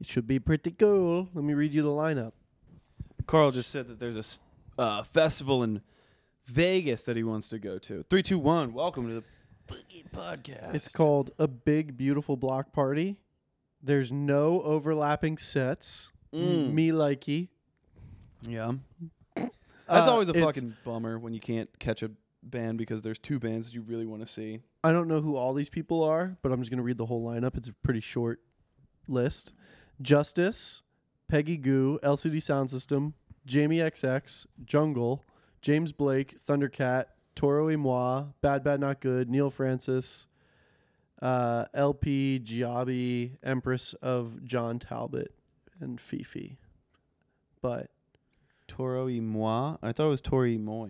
It should be pretty cool. Let me read you the lineup. Carl just said that there's a festival in Vegas that he wants to go to. 3, 2, 1. Welcome to the podcast. It's called A Big Beautiful Block Party. There's no overlapping sets. Me likey. Yeah. That's always a fucking bummer when you can't catch a band because there's two bands that you really want to see. I don't know who all these people are, but I'm just going to read the whole lineup. It's a pretty short list. Justice, Peggy Gou, LCD Sound System, Jamie XX, Jungle, James Blake, Thundercat, Toro y Moi, Bad Bad Not Good, Neil Francis, LP, Giabi, Empress of, John Talbot, and Fifi. But Toro y Moi? I thought it was Toro y Moi.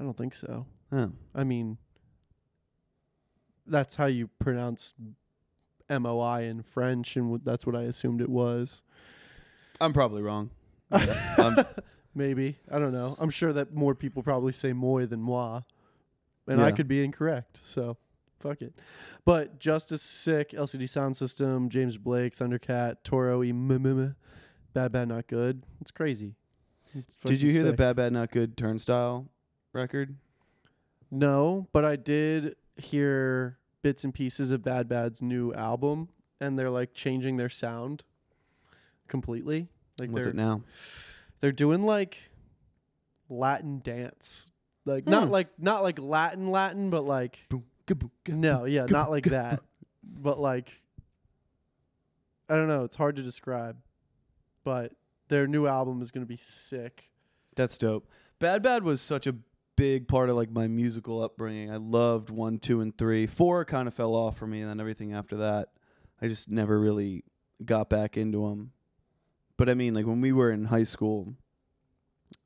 I don't think so. Oh. I mean, that's how you pronounce MOI in French, and that's what I assumed it was. I'm probably wrong. Yeah, maybe. I don't know. I'm sure that more people probably say moi than moi, and yeah. I could be incorrect, so fuck it. But Justice, Sick, LCD Sound System, James Blake, Thundercat, Toro y Moi, Bad Bad Not Good. It's crazy. It's did you hear the Bad Bad Not Good Turnstile record? No, but I did hear bits and pieces of Bad Bad's new album, and they're like changing their sound completely. Like, what's it now? They're doing like Latin dance, like not like Latin, but like no, yeah, not like that, but like I don't know. It's hard to describe, but their new album is gonna be sick. That's dope. Bad Bad was such a big part of like my musical upbringing. I loved 1, 2, and 3. 4 kind of fell off for me, and then everything after that, I just never really got back into them. But I mean, like when we were in high school,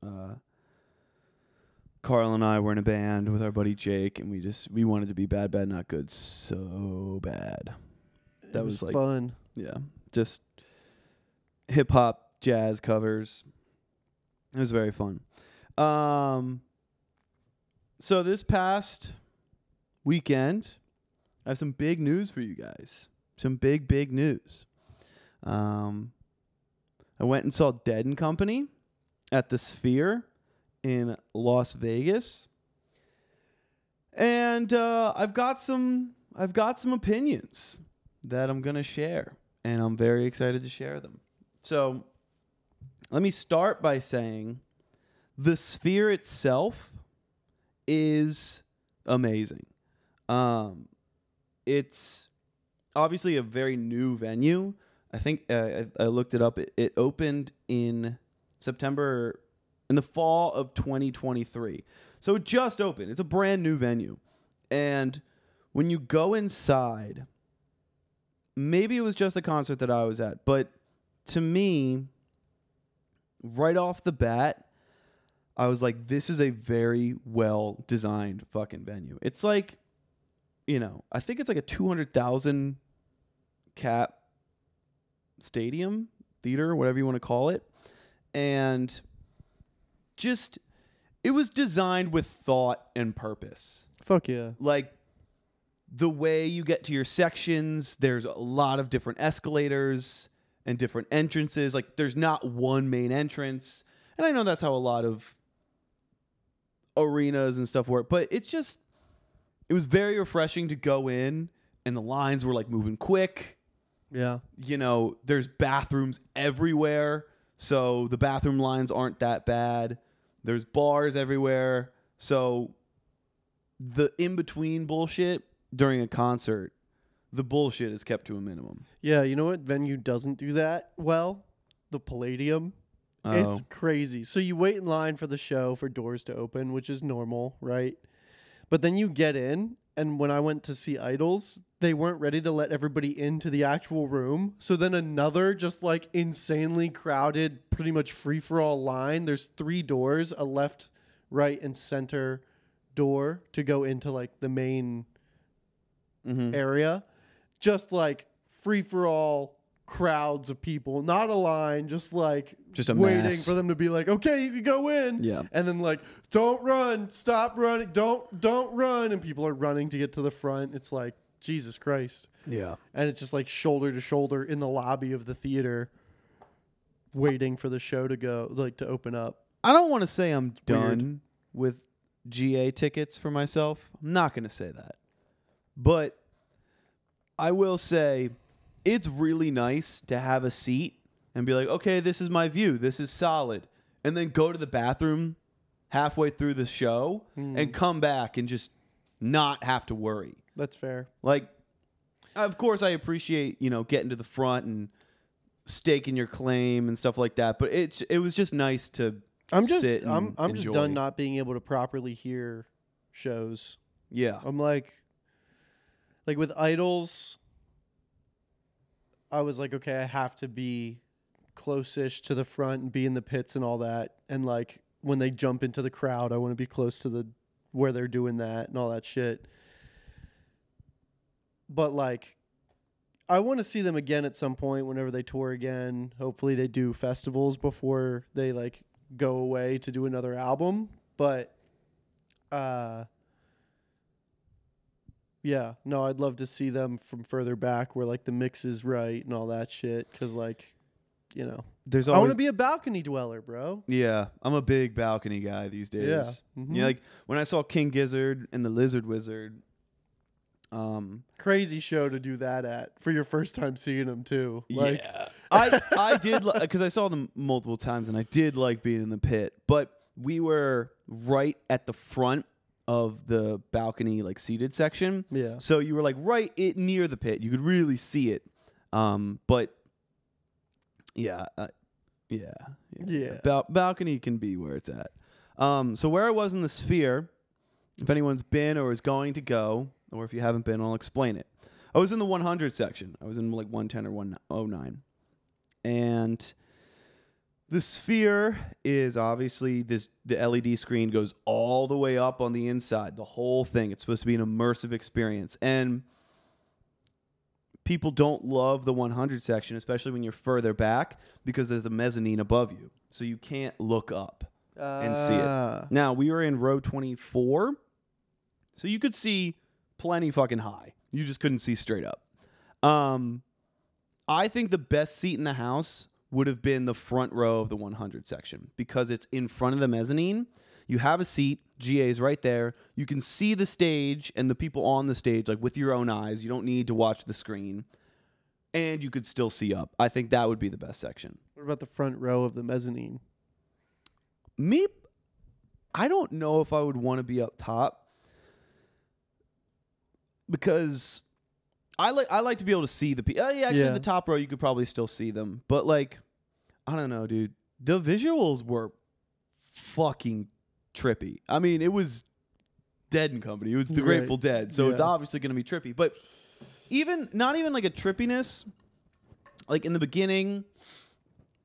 Carl and I were in a band with our buddy Jake, and we wanted to be Bad Bad Not Good so bad. That was like fun. Yeah, just hip hop jazz covers. It was very fun. So this past weekend, I have some big news for you guys. Some big news. I went and saw Dead & Company at the Sphere in Las Vegas, and I've got some opinions that I'm gonna share, and I'm very excited to share them. So let me start by saying the Sphere itself is amazing. It's obviously a very new venue. I think I looked it up. It opened in September, in the fall of 2023. So it just opened. It's a brand new venue. And when you go inside, maybe it was just the concert that I was at, but to me, right off the bat, I was like, this is a very well-designed fucking venue. It's like, you know, I think it's like a 200,000 cap stadium, theater, whatever you want to call it, and just it was designed with thought and purpose. Fuck yeah. Like the way you get to your sections, there's a lot of different escalators and different entrances. Like there's not one main entrance, and I know that's how a lot of arenas and stuff work, but it's just, it was very refreshing to go in, and the lines were like moving quick. Yeah. You know, there's bathrooms everywhere, so the bathroom lines aren't that bad. There's bars everywhere, so the in-between bullshit during a concert, the bullshit is kept to a minimum. Yeah, you know what venue doesn't do that well? The Palladium. Oh. It's crazy. So you wait in line for the show for doors to open, which is normal, right? But then you get in, and when I went to see Idols, they weren't ready to let everybody into the actual room. So then another just like insanely crowded, pretty much free-for-all line. There's 3 doors, a left, right, and center door to go into like the main area. Just like free-for-all crowds of people. Not a line, just like just a waiting mass. For them to be like, okay, you can go in. Yeah. And then like, don't run, stop running, don't run. And people are running to get to the front. It's like, Jesus Christ. Yeah. And it's just like shoulder to shoulder in the lobby of the theater waiting for the show to go, like, to open up. I don't want to say I'm done with GA tickets for myself. I'm not going to say that. But I will say it's really nice to have a seat and be like, okay, this is my view. This is solid. And then go to the bathroom halfway through the show and come back and just not have to worry. That's fair. Like, of course, I appreciate, you know, getting to the front and staking your claim and stuff like that. But it was just nice to sit and I'm just done not being able to properly hear shows. Yeah. I'm like with Idols, I was like, okay, I have to be close-ish to the front and be in the pits and all that. And like when they jump into the crowd, I want to be close to the where they're doing that and all that shit. But like, I want to see them again at some point whenever they tour again. Hopefully they do festivals before they like go away to do another album. But yeah, no, I'd love to see them from further back where like the mix is right and all that shit. Cause like, you know, there's always, I want to be a balcony dweller, bro. Yeah, I'm a big balcony guy these days. Yeah, you know, like when I saw King Gizzard and the Lizard Wizard. Crazy show to do that at for your first time seeing them too. Like, yeah, I did, because I saw them multiple times and I did like being in the pit, but we were right at the front of the balcony, like seated section. Yeah. So you were like right near the pit. You could really see it. But yeah, yeah. Balcony can be where it's at. So where I was in the Sphere, if anyone's been or is going to go, or if you haven't been, I'll explain it. I was in the 100 section. I was in like 110 or 109. And the Sphere is obviously this, the LED screen goes all the way up on the inside, the whole thing. It's supposed to be an immersive experience. And people don't love the 100 section, especially when you're further back, because there's the mezzanine above you. So you can't look up and see it. Now, we were in row 24. So you could see plenty fucking high. You just couldn't see straight up. I think the best seat in the house would have been the front row of the 100 section because it's in front of the mezzanine. You have a seat. GA's right there. You can see the stage and the people on the stage like with your own eyes. You don't need to watch the screen. And you could still see up. I think that would be the best section. What about the front row of the mezzanine? Me, I don't know if I would want to be up top. Because I like to be able to see the people. Oh yeah, actually, in the top row you could probably still see them. But like, I don't know, dude. The visuals were fucking trippy. I mean, it was Dead and Company. It was the Grateful Dead, so it's obviously going to be trippy. But even not even like a trippiness. Like in the beginning,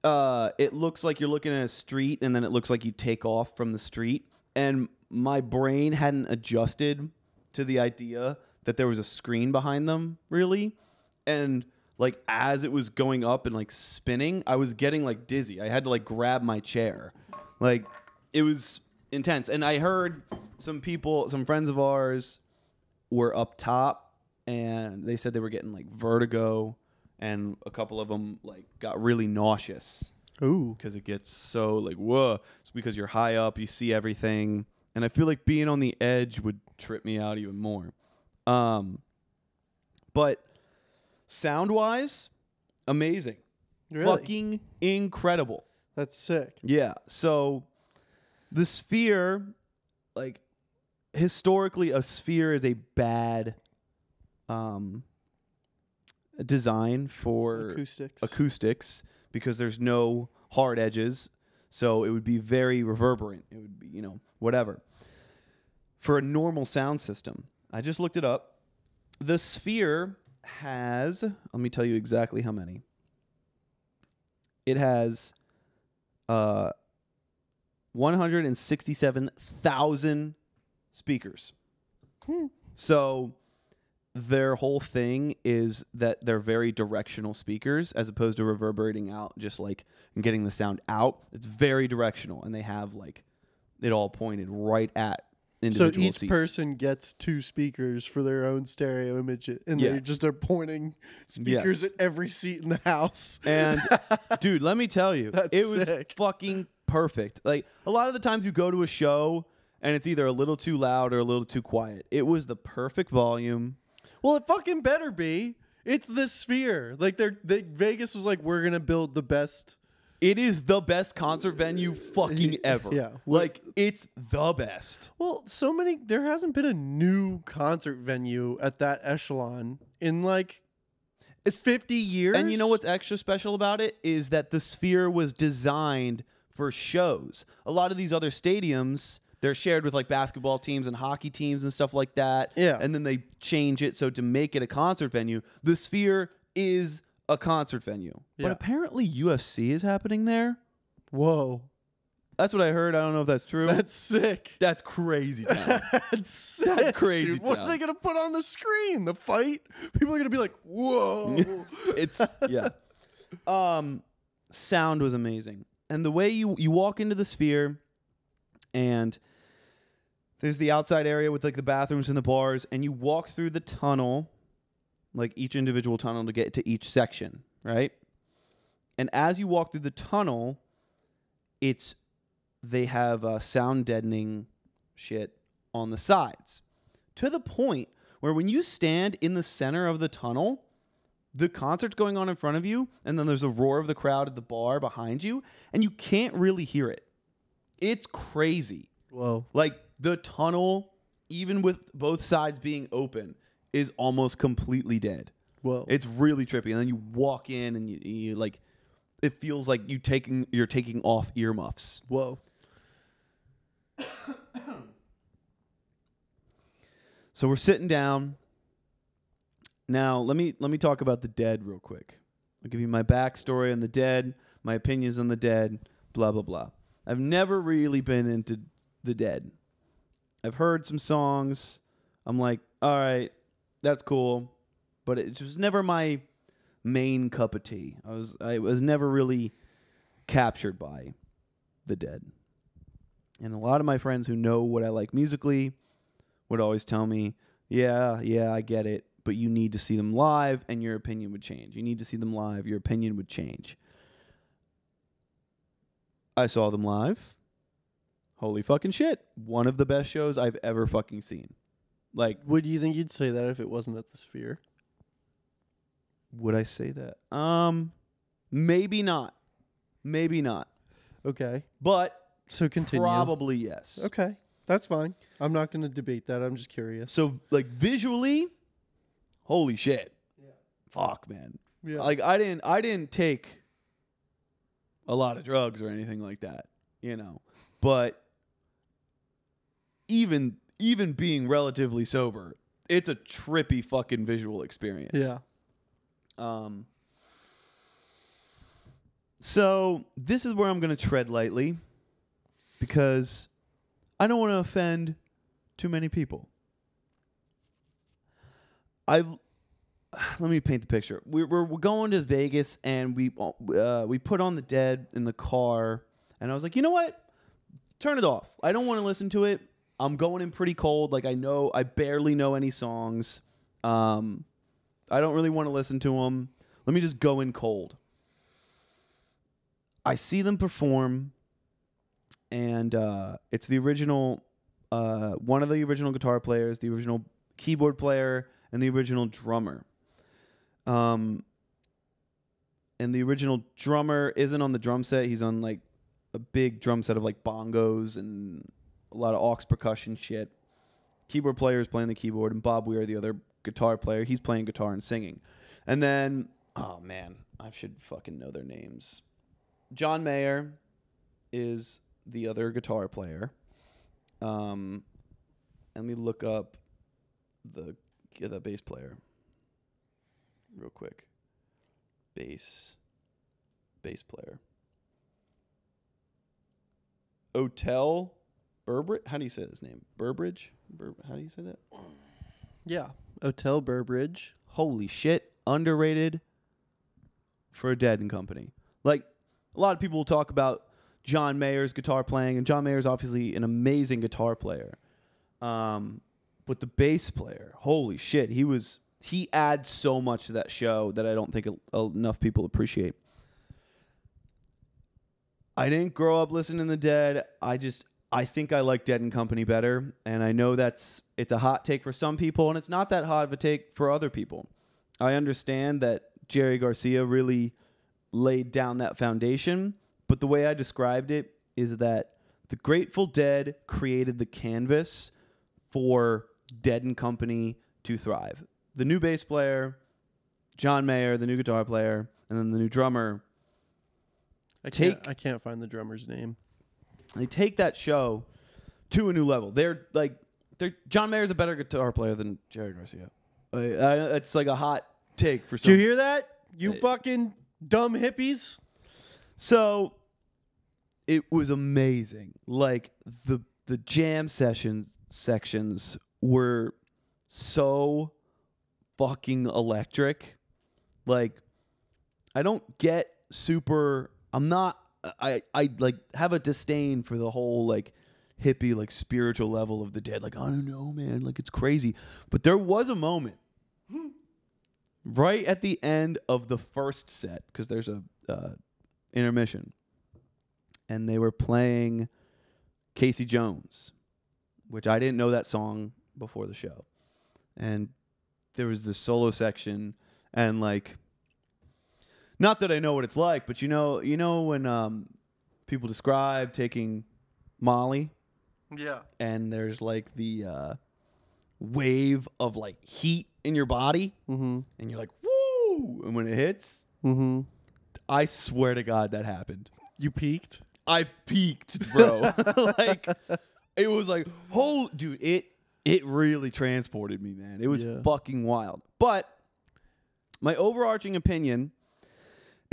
it looks like you're looking at a street, and then it looks like you take off from the street. And my brain hadn't adjusted to the idea that there was a screen behind them, really. And like as it was going up and like spinning, I was getting like dizzy. I had to like grab my chair. Like it was intense. And I heard some people, some friends of ours were up top and they said they were getting like vertigo, and a couple of them like got really nauseous. Ooh. Because it gets so like, whoa. It's because you're high up, you see everything. And I feel like being on the edge would trip me out even more. But sound-wise, amazing. Really? Fucking incredible. That's sick. Yeah. So the Sphere, like, historically, a sphere is a bad design for acoustics because there's no hard edges. So it would be very reverberant. It would be, you know, whatever. For a normal sound system, I just looked it up. The Sphere has, let me tell you exactly how many. It has 167,000 speakers. So their whole thing is that they're very directional speakers as opposed to reverberating out just like and getting the sound out. It's very directional, and they have like it all pointed right at individual seats. So each person gets two speakers for their own stereo image, and yeah, they just are pointing speakers at every seat in the house. And dude, let me tell you, it was fucking perfect. Like, a lot of the times you go to a show and it's either a little too loud or a little too quiet. It was the perfect volume. Well, it fucking better be. It's the Sphere. Like, Vegas was like, we're gonna build the best. It is the best concert venue fucking ever. Yeah. Like, it's the best. Well, so many... There hasn't been a new concert venue at that echelon in, like, it's 50 years. And you know what's extra special about it? Is that the Sphere was designed for shows. A lot of these other stadiums, they're shared with, like, basketball teams and hockey teams and stuff like that. Yeah. And then they change it so to make it a concert venue. The Sphere is... a concert venue. Yeah. But apparently UFC is happening there. Whoa. That's what I heard. I don't know if that's true. That's sick. That's crazy town. That's sick. That's crazy town. What are they going to put on the screen? The fight? People are going to be like, whoa. It's, yeah. Sound was amazing. And the way you walk into the Sphere, and there's the outside area with, like, the bathrooms and the bars, and you walk through the tunnel, like each individual tunnel to get to each section, right? And as you walk through the tunnel, they have sound deadening shit on the sides, to the point where when you stand in the center of the tunnel, the concert's going on in front of you, and then there's a roar of the crowd at the bar behind you, and you can't really hear it. It's crazy. Whoa. Like, the tunnel, even with both sides being open, is almost completely dead. Well, it's really trippy. And then you walk in, and you like, it feels like you're taking off earmuffs. Whoa. So we're sitting down. Now let me talk about the Dead real quick. I'll give you my backstory on the Dead, my opinions on the Dead, blah blah blah. I've never really been into the Dead. I've heard some songs. I'm like, all right, that's cool, but it was never my main cup of tea. I was never really captured by the Dead. And a lot of my friends who know what I like musically would always tell me, yeah, I get it, but you need to see them live and your opinion would change. You need to see them live, your opinion would change. I saw them live. Holy fucking shit. One of the best shows I've ever fucking seen. Like, would you think you'd say that if it wasn't at the Sphere? Would I say that? Maybe not. Maybe not. Okay. But so continue. Probably yes. Okay. That's fine. I'm not going to debate that. I'm just curious. So, like, visually, holy shit. Yeah. Fuck, man. Yeah. Like, I didn't take a lot of drugs or anything like that, you know. But even being relatively sober, it's a trippy fucking visual experience. Yeah. So this is where I'm going to tread lightly, because I don't want to offend too many people. Let me paint the picture. We're going to Vegas, and we put on the Dead in the car, and I was like, you know what? Turn it off. I don't want to listen to it. I'm going in pretty cold. Like, I barely know any songs. I don't really want to listen to them. Let me just go in cold. I see them perform, and it's the original, one of the original guitar players, the original keyboard player, and the original drummer. And the original drummer isn't on the drum set. He's on, like, a big drum set of, like, bongos and a lot of aux percussion shit. Keyboard player is playing the keyboard, and Bob Weir, the other guitar player, he's playing guitar and singing. And then, oh man, I should fucking know their names. John Mayer is the other guitar player. Let me look up the bass player real quick. Bass player. Otel. Burbridge? How do you say his name? Burbridge? How do you say that? Yeah. Otel Burbridge. Holy shit. Underrated for Dead & Company. Like, a lot of people will talk about John Mayer's guitar playing, and John Mayer's obviously an amazing guitar player. But the bass player, holy shit, he adds so much to that show that I don't think enough people appreciate. I didn't grow up listening to Dead. I think I like Dead and Company better, and I know it's a hot take for some people, and it's not that hot of a take for other people. I understand that Jerry Garcia really laid down that foundation, but the way I described it is that the Grateful Dead created the canvas for Dead and Company to thrive. The new bass player, John Mayer, the new guitar player, and then the new drummer. I can't find the drummer's name. They take that show to a new level. John Mayer's a better guitar player than Jerry Garcia. It's like a hot take for some. Do you hear that? You fucking dumb hippies. So it was amazing. Like the jam sections were so fucking electric. Like I don't get super. I like have a disdain for the whole like hippie like spiritual level of the Dead. Like I don't know, man. Like it's crazy. But there was a moment right at the end of the first set because there's a intermission, and they were playing Casey Jones, which I didn't know that song before the show, and there was this solo section and like. Not that I know what it's like, but you know when people describe taking Molly, yeah, and there's like the wave of like heat in your body, and you're like woo, and when it hits, I swear to God that happened. You peaked? I peaked, bro. Like it was like holy dude, it really transported me, man. It was fucking wild. But my overarching opinion.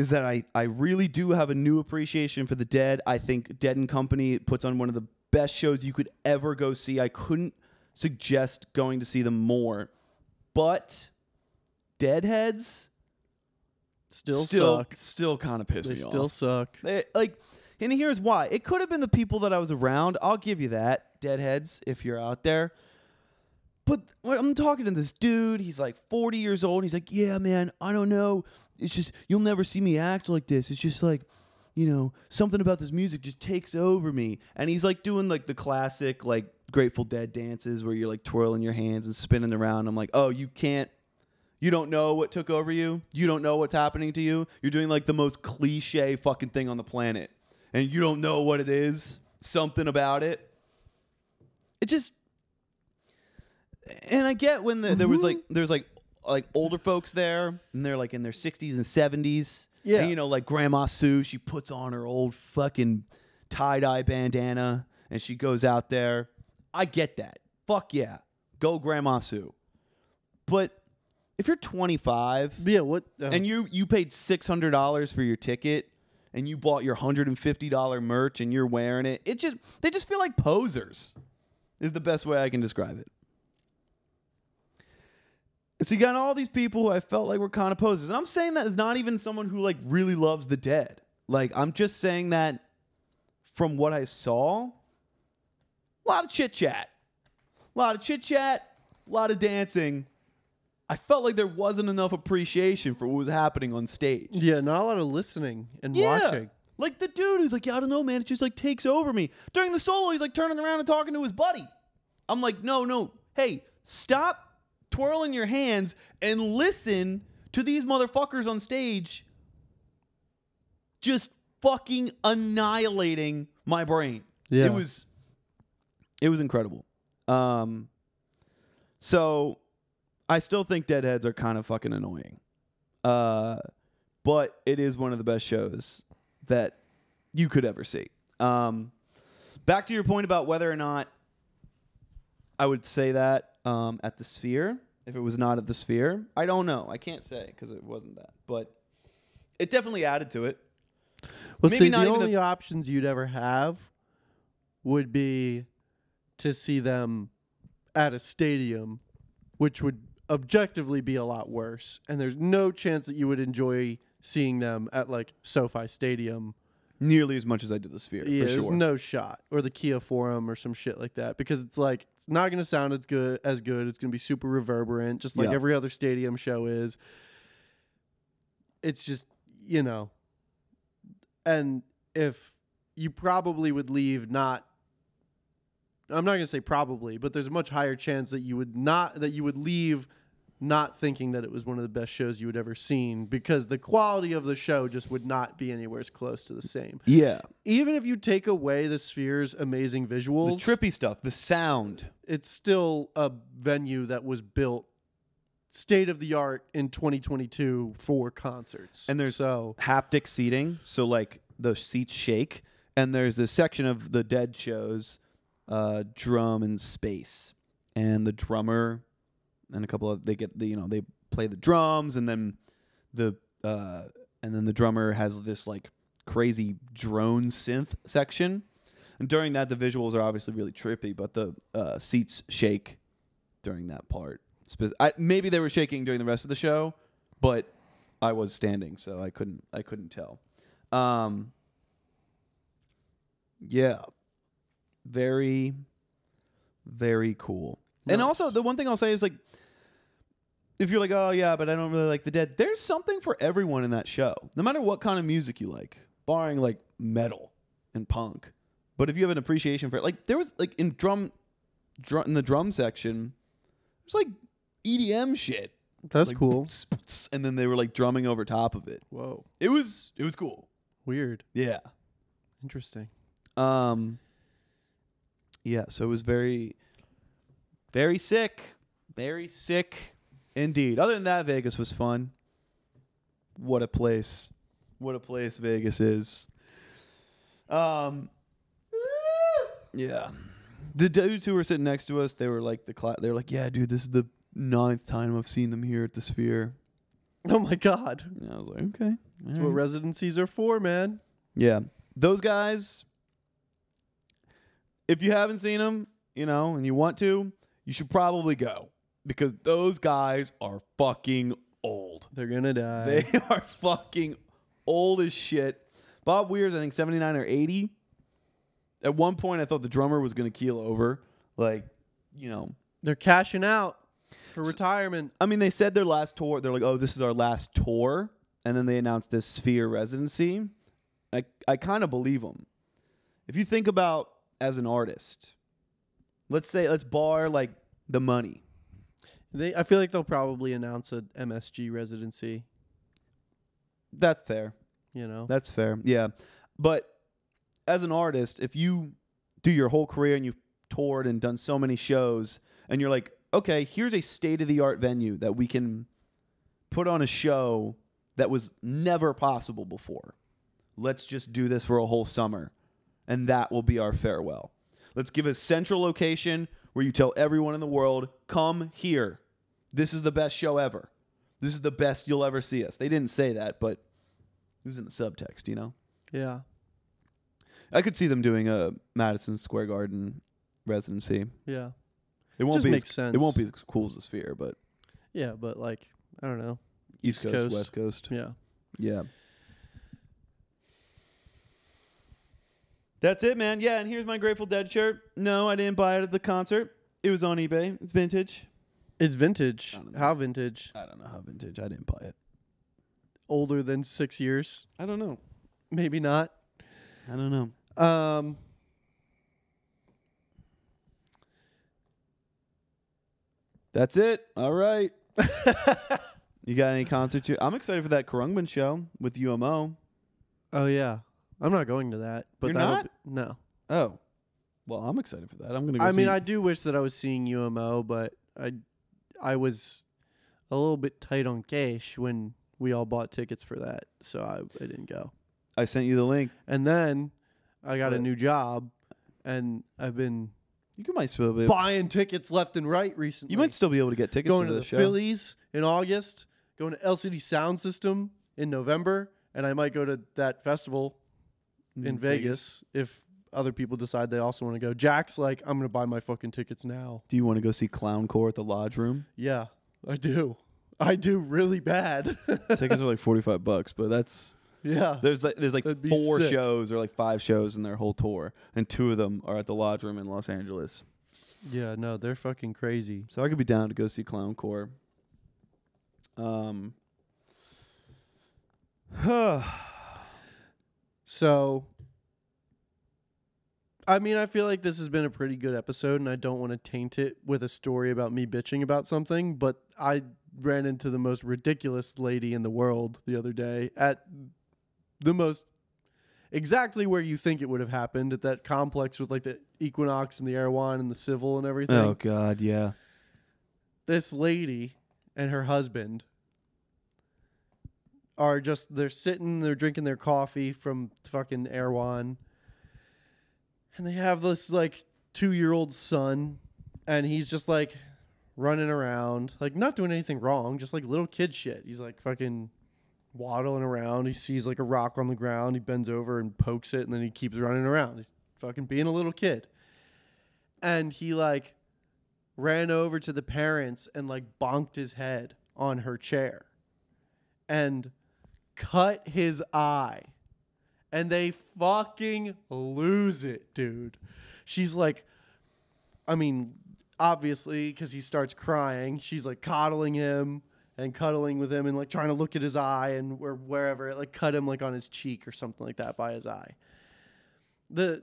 Is that I really do have a new appreciation for the Dead. I think Dead and Company puts on one of the best shows you could ever go see. I couldn't suggest going to see them more. But Deadheads still kind of pissed me off. They still suck. And here's why. It could have been the people that I was around. I'll give you that, Deadheads, if you're out there. But I'm talking to this dude. He's like 40 years old. He's like, yeah, man, I don't know. It's just, you'll never see me act like this. It's just like, you know, something about this music just takes over me. And he's like doing like the classic, like Grateful Dead dances where you're like twirling your hands and spinning around. I'm like, oh, you don't know what took over you. You don't know what's happening to you. You're doing like the most cliche fucking thing on the planet. And you don't know what it is. Something about it. It just, and I get when there's like older folks there, and they're like in their 60s and 70s. Yeah. And, you know, like Grandma Sue, she puts on her old fucking tie-dye bandana, and she goes out there. I get that. Fuck yeah. Go Grandma Sue. But if you're 25 and you paid $600 for your ticket, and you bought your $150 merch, and you're wearing it, they just feel like posers is the best way I can describe it. So you got all these people who I felt like were kind of posers. And I'm saying that as not even someone who like really loves the Dead. Like I'm just saying that from what I saw, a lot of chit chat, a lot of dancing. I felt like there wasn't enough appreciation for what was happening on stage. Yeah, not a lot of listening and watching. Like the dude who's like, yeah, I don't know, man. It just like takes over me. During the solo, he's like turning around and talking to his buddy. I'm like, no. Hey, stop. Twirling your hands and listen to these motherfuckers on stage just fucking annihilating my brain. Yeah. It was incredible. So I still think Deadheads are kind of fucking annoying. But it is one of the best shows that you could ever see. Back to your point about whether or not I would say that. At the Sphere, if it was not at the Sphere, I don't know. I can't say because it wasn't that, but it definitely added to it. Well, see, the only options you'd ever have would be to see them at a stadium, which would objectively be a lot worse. And there's no chance that you would enjoy seeing them at like SoFi Stadium nearly as much as I did the Sphere. Yeah, for sure. There's no shot, or the Kia Forum or some shit like that, because it's like it's not going to sound as good. It's going to be super reverberant, just like every other stadium show is. It's just, you know, and if you probably would leave not. I'm not going to say probably, but there's a much higher chance that you would not, that you would leave not thinking that it was one of the best shows you had ever seen, because the quality of the show just would not be anywhere as close to the same. Yeah. Even if you take away the Sphere's amazing visuals, the trippy stuff, the sound, it's still a venue that was built state of the art in 2022 for concerts. And there's haptic seating. So like the seats shake, and there's this section of the Dead shows, drum in space, and the drummer and a couple of, they get the, you know, they play the drums, and then the drummer has this like crazy drone synth section, and during that the visuals are obviously really trippy, but the seats shake during that part. Maybe they were shaking during the rest of the show, but I was standing, so I couldn't tell. Yeah. Very, very cool. Nice. And also, the one thing I'll say is, like, if you're like, oh, yeah, but I don't really like the Dead, there's something for everyone in that show, no matter what kind of music you like, barring, like, metal and punk. But if you have an appreciation for it, like, there was, like, in the drum section, there's, like, EDM shit. That's like, cool. And then they were, like, drumming over top of it. Whoa. It was cool. Weird. Yeah. Interesting. Yeah, so it was very, very sick. Very sick indeed. Other than that, Vegas was fun. What a place. What a place Vegas is. Yeah. The dudes who were sitting next to us, they were like, they were like, yeah, dude, this is the 9th time I've seen them here at the Sphere. Oh, my God. And I was like, okay. That's what residencies are for, man. Yeah. Those guys... If you haven't seen them, you know, and you want to, you should probably go, because those guys are fucking old. They're going to die. They are fucking old as shit. Bob Weir's, I think, 79 or 80. At one point, I thought the drummer was going to keel over. Like, you know. They're cashing out for retirement. I mean, they said their last tour. They're like, oh, this is our last tour. And then they announced this Sphere residency. I kind of believe them. If you think about... As an artist, let's bar like the money. I feel like they'll probably announce an MSG residency. That's fair. You know, that's fair. Yeah, but as an artist, if you do your whole career and you've toured and done so many shows, and you're like, okay, here's a state of the art venue that we can put on a show that was never possible before. Let's just do this for a whole summer. And that will be our farewell. Let's give a central location where you tell everyone in the world, come here. This is the best show ever. This is the best you'll ever see us. They didn't say that, but it was in the subtext, you know? Yeah. I could see them doing a Madison Square Garden residency. Yeah. It won't be as sense. It won't be as cool as the Sphere, but... Yeah, but like, I don't know. East Coast, West Coast. Yeah. Yeah. That's it, man. Yeah, and here's my Grateful Dead shirt. No, I didn't buy it at the concert. It was on eBay. It's vintage. It's vintage? How vintage? I don't know how vintage. I didn't buy it. Older than 6 years? I don't know. Maybe not. I don't know. That's it. All right. You got any concert? I'm excited for that Karungban show with UMO. Oh, yeah. I'm not going to that. But you're not? No. Oh. Well, I'm excited for that. I'm gonna go. I mean, I do wish that I was seeing UMO, but I was a little bit tight on cash when we all bought tickets for that, so I didn't go. I sent you the link. And then I got a new job, and I've been buying tickets left and right recently. You might still be able to get tickets to the show. Going to the Phillies in August, going to LCD Sound System in November, and I might go to that festival in Vegas, if other people decide they also want to go. Jack's like, I'm going to buy my fucking tickets now. Do you want to go see Clown Core at the Lodge Room? Yeah, I do. I do really bad. Tickets are like $45, but that's Yeah. There's like four sick. Shows or like five shows in their whole tour, and two of them are at the Lodge Room in Los Angeles. Yeah, no, they're fucking crazy. So I could be down to go see Clown Core. So, I mean, I feel like this has been a pretty good episode, and I don't want to taint it with a story about me bitching about something, but I ran into the most ridiculous lady in the world the other day at the most exactly where you think it would have happened, at that complex with like the Equinox and the Erewhon and the Civil and everything. Oh, God, yeah. This lady and her husband are just, they're sitting, they're drinking their coffee from fucking Erewhon, and they have this like 2-year-old son, and he's just like running around, like not doing anything wrong, just like little kid shit. He's like fucking waddling around. He sees like a rock on the ground. He bends over and pokes it, and then he keeps running around. He's fucking being a little kid. And he like ran over to the parents and like bonked his head on her chair and cut his eye. And they fucking lose it, dude. She's like, I mean, obviously, because he starts crying, she's like coddling him and cuddling with him and like trying to look at his eye and or wherever. It like cut him like on his cheek or something like that by his eye. The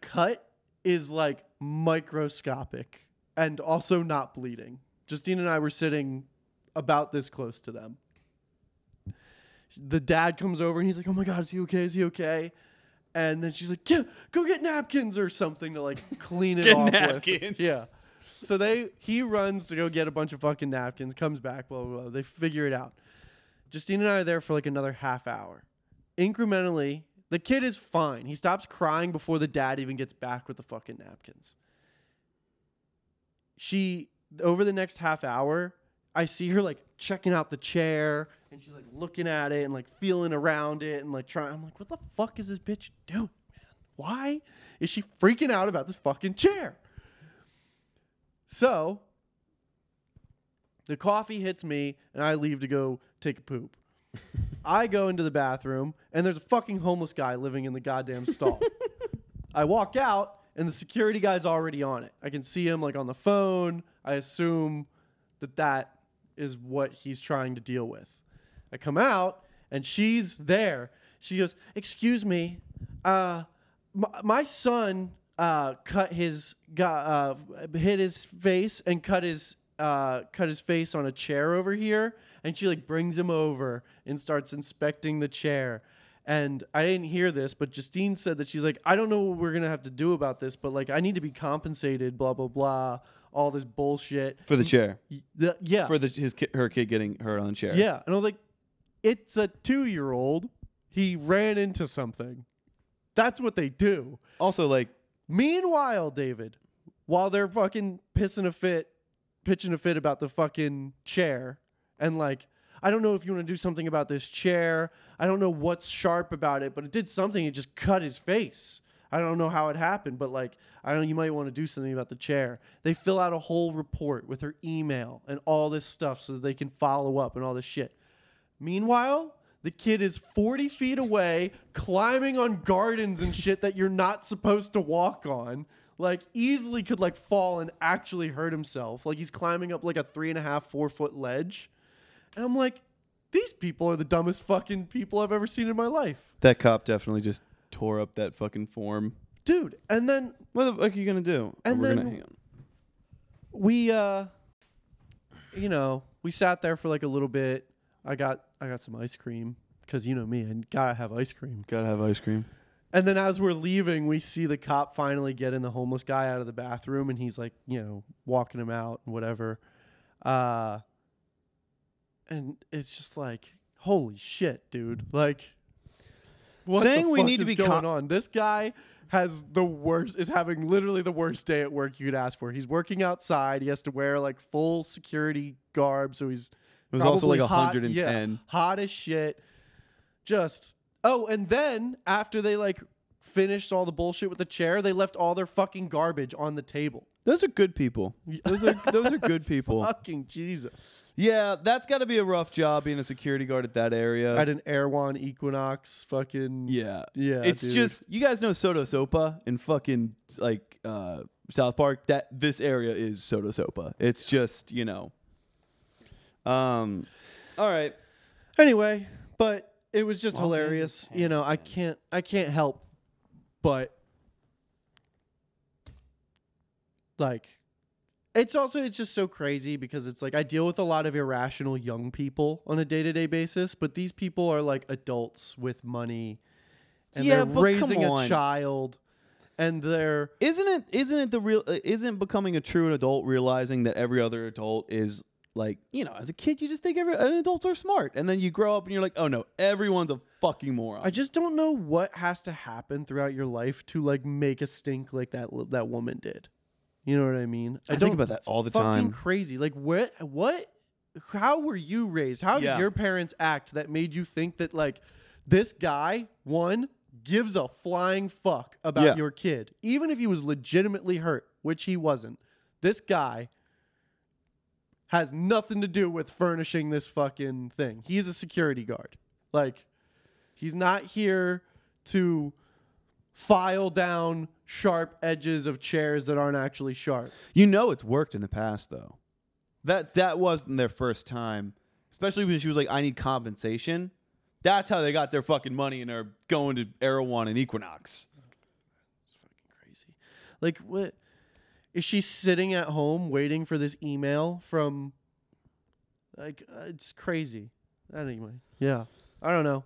cut is like microscopic and also not bleeding. Justine and I were sitting about this close to them. The dad comes over and he's like, oh my God, is he okay? Is he okay? And then she's like, yeah, go get napkins or something to like clean it off with. Yeah. So he runs to go get a bunch of fucking napkins, comes back, blah, blah, blah. They figure it out. Justine and I are there for like another half hour. Incrementally, the kid is fine. He stops crying before the dad even gets back with the fucking napkins. She, over the next half hour, I see her like checking out the chair, and she's like looking at it and like feeling around it and like trying. I'm like, what the fuck is this bitch doing, man? Why is she freaking out about this fucking chair? So the coffee hits me, and I leave to go take a poop. I go into the bathroom, and there's a fucking homeless guy living in the goddamn stall. I walk out, and the security guy's already on it. I can see him like on the phone. I assume that is what he's trying to deal with. I come out, and she's there. She goes, excuse me, my son hit his face and cut his face on a chair over here. And she like brings him over and starts inspecting the chair. And I didn't hear this, but Justine said that she's like, I don't know what we're gonna have to do about this, but like I need to be compensated, blah blah blah, all this bullshit for the chair. Yeah, for her kid getting hurt on the chair. Yeah, and I was like, it's a 2-year-old. He ran into something. That's what they do. Also, like, meanwhile, David, while they're fucking pitching a fit about the fucking chair, and like, I don't know if you want to do something about this chair. I don't know what's sharp about it, but it did something. It just cut his face. I don't know how it happened, but like, I don't know, you might want to do something about the chair. They fill out a whole report with her email and all this stuff so that they can follow up and all this shit. Meanwhile, the kid is 40 feet away, climbing on gardens and shit that you're not supposed to walk on. Like, easily could, like, fall and actually hurt himself. Like, he's climbing up, like, a 3.5-4-foot ledge. And I'm like, these people are the dumbest fucking people I've ever seen in my life. That cop definitely just tore up that fucking form. Dude, and then... what the fuck are you going to do? And then... gonna hang on. We, you know, we sat there for, like, a little bit. I got some ice cream, because you know me, and gotta have ice cream. Gotta have ice cream. And then as we're leaving, we see the cop finally getting the homeless guy out of the bathroom, and he's like, you know, walking him out and whatever. And it's just like, holy shit, dude. Like, what saying the fuck we need is to be going on? This guy has the worst, is having literally the worst day at work you could ask for. He's working outside. He has to wear like full security garb, so he's... it was probably also like 110. Yeah, hot as shit. Just, oh, and then after they like finished all the bullshit with the chair, they left all their fucking garbage on the table. Those are good people. Those are good people. Fucking Jesus. Yeah, that's got to be a rough job being a security guard at that area. At an Erewhon Equinox, fucking yeah. It's dude. Just you guys know Soto Sopa in fucking like South Park. That this area is Soto Sopa. It's just you know. All right. Anyway, but it was just hilarious. You know, I can't help but. Like, it's just so crazy because it's like I deal with a lot of irrational young people on a day-to-day basis, but these people are like adults with money and they're raising a child and they're isn't becoming a true adult realizing that every other adult is like, you know, as a kid you just think adults are smart and then you grow up and you're like, oh no, everyone's a fucking moron. I just don't know what has to happen throughout your life to like make a stink like that woman did. You know what I mean? I think about that all the time. Fucking crazy. Like, what? How were you raised? How did your parents act that made you think that, like, this guy, one, gives a flying fuck about your kid? Even if he was legitimately hurt, which he wasn't. This guy has nothing to do with furnishing this fucking thing. He's a security guard. Like, he's not here to file down sharp edges of chairs that aren't actually sharp. You know it's worked in the past, though. That wasn't their first time. Especially when she was like, I need compensation. That's how they got their fucking money and are going to Erewhon and Equinox. It's fucking crazy. Like, what? Is she sitting at home waiting for this email from... Like, it's crazy. Anyway, yeah. I don't know.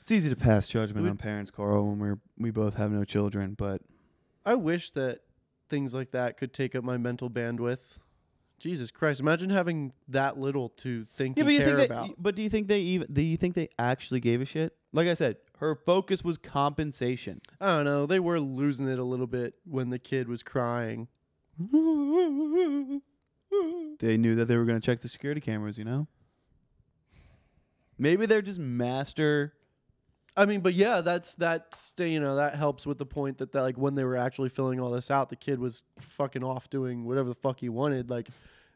It's easy to pass judgment on parents, Carl, when we both have no children, but... I wish that things like that could take up my mental bandwidth. Jesus Christ! Imagine having that little to think and care about. But do you think they even? Do you think they actually gave a shit? Like I said, her focus was compensation. I don't know. They were losing it a little bit when the kid was crying. They knew that they were going to check the security cameras. You know. Maybe they're just master. I mean, but yeah, that's you know, that helps with the point that like when they were actually filling all this out, the kid was fucking off doing whatever the fuck he wanted, like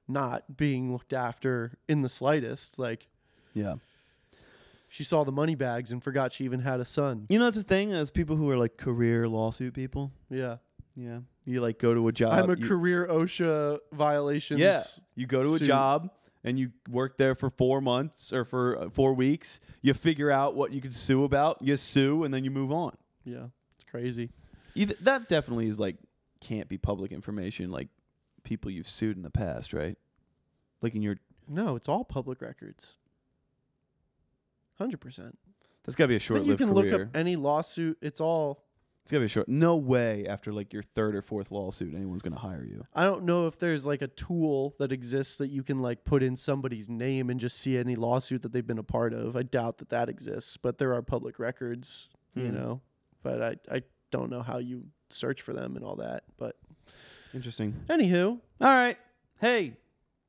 not being looked after in the slightest. Like, yeah, she saw the money bags and forgot she even had a son. You know, that's the thing is people who are like career lawsuit people. Yeah, yeah. You like go to a job. I'm a career OSHA violations. Yeah, you go to a job. And you work there for 4 months or for 4 weeks. You figure out what you can sue about. You sue, and then you move on. Yeah, it's crazy. That definitely is like can't be public information. Like people you've sued in the past, right? Like in your no, it's all public records. 100%. That's gotta be a short-lived career. You can look up any lawsuit. It's all. It's gotta be short. No way after like your third or fourth lawsuit anyone's gonna hire you. I don't know if there's like a tool that exists that you can like put in somebody's name and just see any lawsuit that they've been a part of. I doubt that that exists, but there are public records, you know. But I don't know how you search for them and all that. But interesting. Anywho, all right. Hey,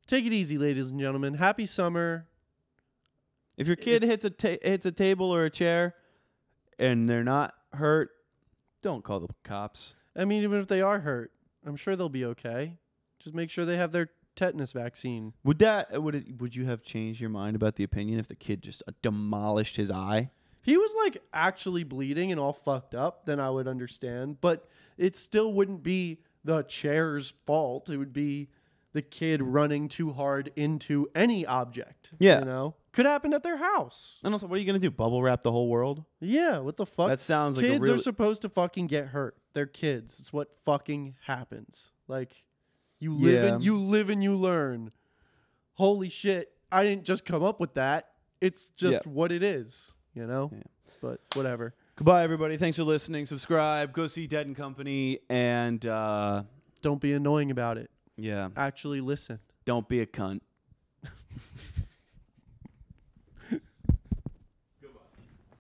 take it easy, ladies and gentlemen. Happy summer. If your kid hits a table or a chair, and they're not hurt. Don't call the cops. I mean, even if they are hurt, I'm sure they'll be okay. Just make sure they have their tetanus vaccine. Would you have changed your mind about the opinion if the kid just demolished his eye? If he was like actually bleeding and all fucked up, then I would understand. But it still wouldn't be the chair's fault. It would be the kid running too hard into any object. Yeah, you know. Could happen at their house. And also, what are you going to do? Bubble wrap the whole world? Yeah, what the fuck? That sounds like kids are supposed to fucking get hurt. They're kids. It's what fucking happens. Like, you live and you learn. Holy shit, I didn't just come up with that. It's just what it is, you know? Yeah. But whatever. Goodbye, everybody. Thanks for listening. Subscribe. Go see Dead & Company. And don't be annoying about it. Yeah. Actually listen. Don't be a cunt.